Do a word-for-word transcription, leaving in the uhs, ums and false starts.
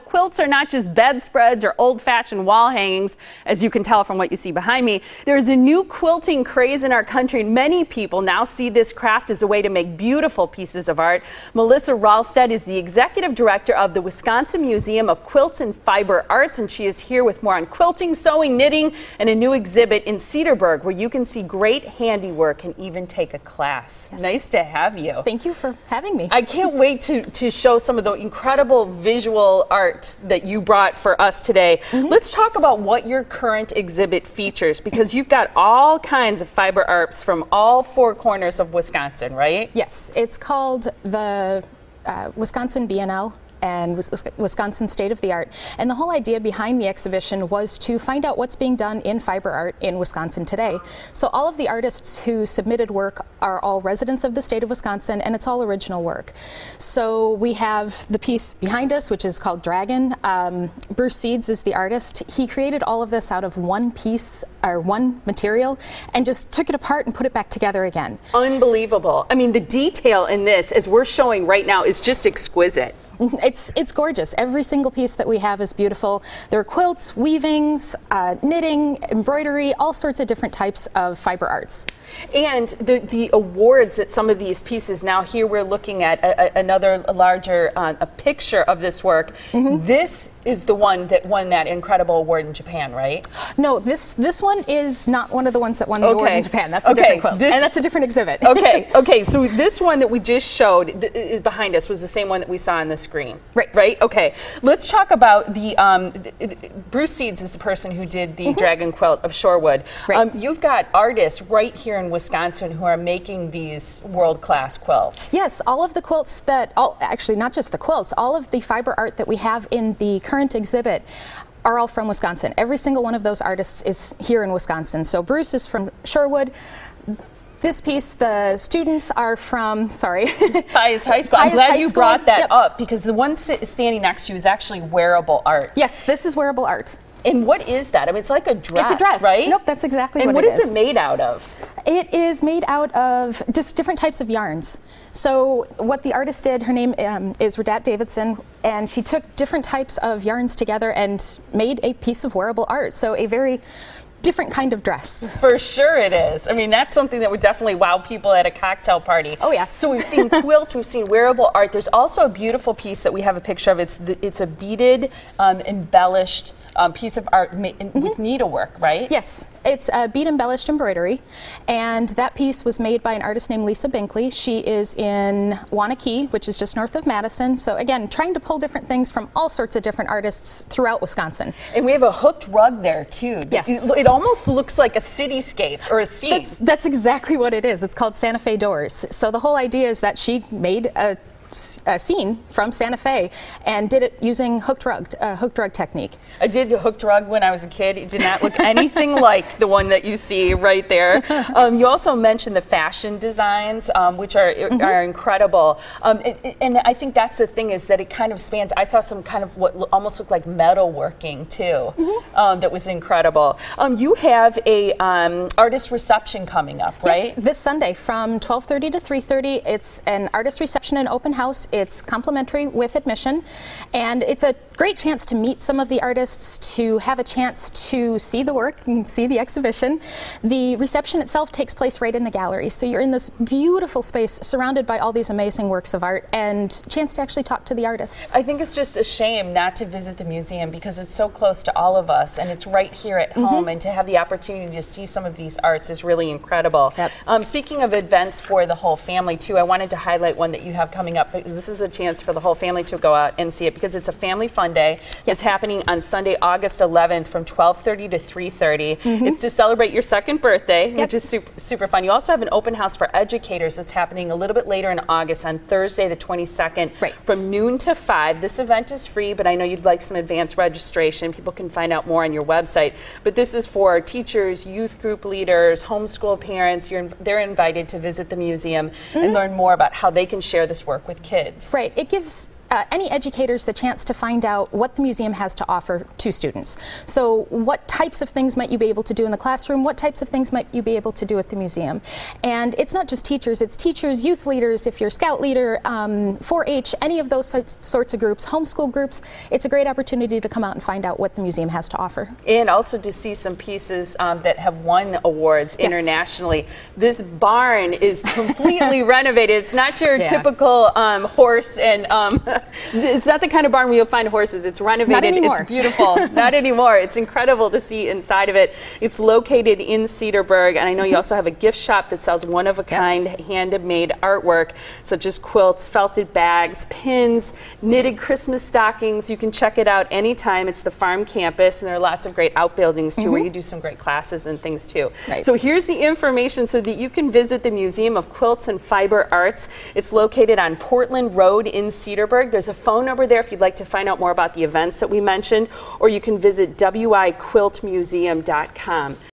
Quilts are not just bedspreads or old-fashioned wall hangings, as you can tell from what you see behind me. There's a new quilting craze in our country, and many people now see this craft as a way to make beautiful pieces of art. Melissa Ralstead is the executive director of the Wisconsin Museum of Quilts and Fiber Arts, and she is here with more on quilting, sewing, knitting, and a new exhibit in Cedarburg where you can see great handiwork and even take a class. Yes. Nice to have you. Thank you for having me. I can't wait to, to show some of the incredible visual art that you brought for us today. Mm-hmm. Let's talk about what your current exhibit features, because you've got all kinds of fiber arts from all four corners of Wisconsin, right? Yes, it's called the uh, Wisconsin Biennale and Wisconsin State of the Art. And the whole idea behind the exhibition was to find out what's being done in fiber art in Wisconsin today. So all of the artists who submitted work are all residents of the state of Wisconsin, and it's all original work. So we have the piece behind us, which is called Dragon. Um, Bruce Seeds is the artist. He created all of this out of one piece, or one material, and just took it apart and put it back together again. Unbelievable. I mean, the detail in this, as we're showing right now, is just exquisite. It's, it's gorgeous. Every single piece that we have is beautiful. There are quilts, weavings, uh, knitting, embroidery, all sorts of different types of fiber arts. And the, the awards that some of these pieces, now here we're looking at a, a, another larger uh, a picture of this work. Mm-hmm. This is the one that won that incredible award in Japan, right? No, this, this one is not one of the ones that won the okay. award in Japan. That's a okay. different quilt. This and that's a different exhibit. Okay, okay. So this one that we just showed th is behind us was the same one that we saw on the screen. Green. Right. Right? Okay. Let's talk about the, um, the, Bruce Seeds is the person who did the mm-hmm. Dragon Quilt of Shorewood. Right. Um, you've got artists right here in Wisconsin who are making these world-class quilts. Yes, all of the quilts that, all, actually not just the quilts, all of the fiber art that we have in the current exhibit are all from Wisconsin. Every single one of those artists is here in Wisconsin. So Bruce is from Shorewood. This piece, the students are from, sorry. Pius High School. I'm Pius glad High you School. Brought that yep. up, because the one standing next to you is actually wearable art. Yes, this is wearable art. And what is that? I mean, it's like a dress, it's a dress. Right? Nope, that's exactly and what, what it is. And what is it made out of? It is made out of just different types of yarns. So what the artist did, her name um, is Radat Davidson, and she took different types of yarns together and made a piece of wearable art. So a very different kind of dress. For sure it is. I mean, that's something that would definitely wow people at a cocktail party. Oh yes. So we've seen quilts, we've seen wearable art. There's also a beautiful piece that we have a picture of. It's the, it's a beaded, um, embellished um, piece of art ma mm-hmm. with needlework, right? Yes. It's a bead embellished embroidery, and that piece was made by an artist named Lisa Binkley. She is in Wana Key, which is just north of Madison. So again, trying to pull different things from all sorts of different artists throughout Wisconsin. And we have a hooked rug there too. Yes. It, it almost looks like a cityscape or a scene. That's, that's exactly what it is. It's called Santa Fe Doors. So the whole idea is that she made a a scene from Santa Fe and did it using hooked rug, uh, hooked rug technique. I did hooked rug when I was a kid. It did not look anything like the one that you see right there. Um, you also mentioned the fashion designs, um, which are, mm-hmm. are incredible. Um, it, and I think that's the thing, is that it kind of spans. I saw some kind of what almost looked like metal working too. Mm-hmm. um, that was incredible. Um, you have a um, artist reception coming up, right? Yes, this Sunday from twelve thirty to three thirty. It's an artist reception and open house. It's complimentary with admission, and it's a great chance to meet some of the artists, to have a chance to see the work and see the exhibition. The reception itself takes place right in the gallery, so you're in this beautiful space surrounded by all these amazing works of art, and chance to actually talk to the artists. I think it's just a shame not to visit the museum, because it's so close to all of us and it's right here at mm-hmm. home, and to have the opportunity to see some of these arts is really incredible. Yep. Um, speaking of events for the whole family too, I wanted to highlight one that you have coming up. This is a chance for the whole family to go out and see it, because it's a family fun day. Yes. It's happening on Sunday, August eleventh from twelve thirty to three thirty. Mm-hmm. It's to celebrate your second birthday, yep. which is super, super fun. You also have an open house for educators that's happening a little bit later in August on Thursday the twenty-second right. from noon to five. This event is free, but I know you'd like some advanced registration. People can find out more on your website. But this is for teachers, youth group leaders, homeschool parents. You're, they're invited to visit the museum mm-hmm. and learn more about how they can share this work with kids. Right. It gives uh, any educators the chance to find out what the museum has to offer to students. So what types of things might you be able to do in the classroom? What types of things might you be able to do at the museum? And it's not just teachers, it's teachers, youth leaders, if you're a scout leader, um, four H, any of those sorts of groups, homeschool groups. It's a great opportunity to come out and find out what the museum has to offer. And also to see some pieces um, that have won awards yes. internationally. This barn is completely renovated. It's not your yeah. typical um, horse and um, it's not the kind of barn where you'll find horses. It's renovated. It's beautiful. Not anymore. It's incredible to see inside of it. It's located in Cedarburg, and I know you also have a gift shop that sells one-of-a-kind yep. handmade artwork such as quilts, felted bags, pins, knitted Christmas stockings. You can check it out anytime. It's the farm campus, and there are lots of great outbuildings too mm-hmm. where you do some great classes and things too. Right. So here's the information so that you can visit the Museum of Quilts and Fiber Arts. It's located on Portland Road in Cedarburg. There's a phone number there if you'd like to find out more about the events that we mentioned, or you can visit w i quilt museum dot com.